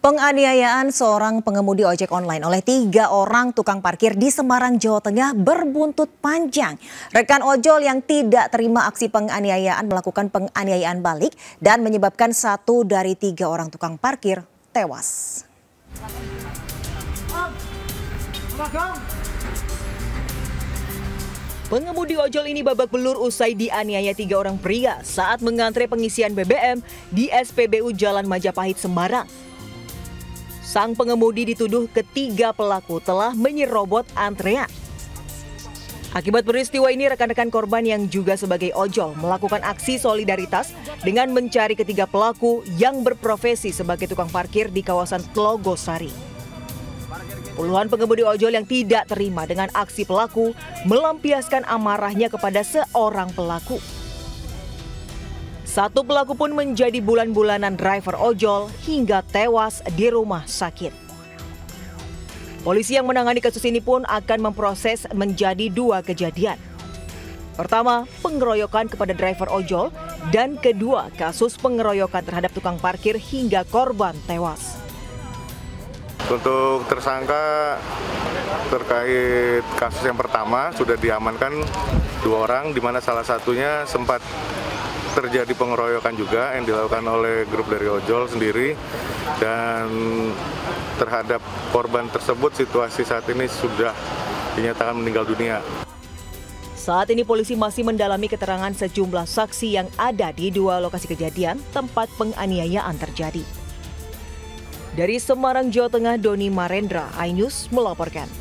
Penganiayaan seorang pengemudi ojek online oleh 3 orang tukang parkir di Semarang, Jawa Tengah berbuntut panjang. Rekan ojol yang tidak terima aksi penganiayaan melakukan penganiayaan balik dan menyebabkan 1 dari 3 orang tukang parkir tewas. Pengemudi ojol ini babak belur usai dianiaya 3 orang pria saat mengantre pengisian BBM di SPBU Jalan Majapahit, Semarang. Sang pengemudi dituduh ketiga pelaku telah menyerobot antrean. Akibat peristiwa ini, rekan-rekan korban yang juga sebagai ojol melakukan aksi solidaritas dengan mencari ketiga pelaku yang berprofesi sebagai tukang parkir di kawasan Tlogosari. Puluhan pengemudi ojol yang tidak terima dengan aksi pelaku melampiaskan amarahnya kepada seorang pelaku. 1 pelaku pun menjadi bulan-bulanan driver ojol hingga tewas di rumah sakit. Polisi yang menangani kasus ini pun akan memproses menjadi 2 kejadian. Pertama, pengeroyokan kepada driver ojol, dan kedua, kasus pengeroyokan terhadap tukang parkir hingga korban tewas. Untuk tersangka terkait kasus yang pertama sudah diamankan 2 orang, di mana salah satunya sempat terjadi pengeroyokan juga yang dilakukan oleh grup dari ojol sendiri, dan terhadap korban tersebut situasi saat ini sudah dinyatakan meninggal dunia. Saat ini polisi masih mendalami keterangan sejumlah saksi yang ada di 2 lokasi kejadian tempat penganiayaan terjadi. Dari Semarang, Jawa Tengah, Doni Marendra, iNews melaporkan.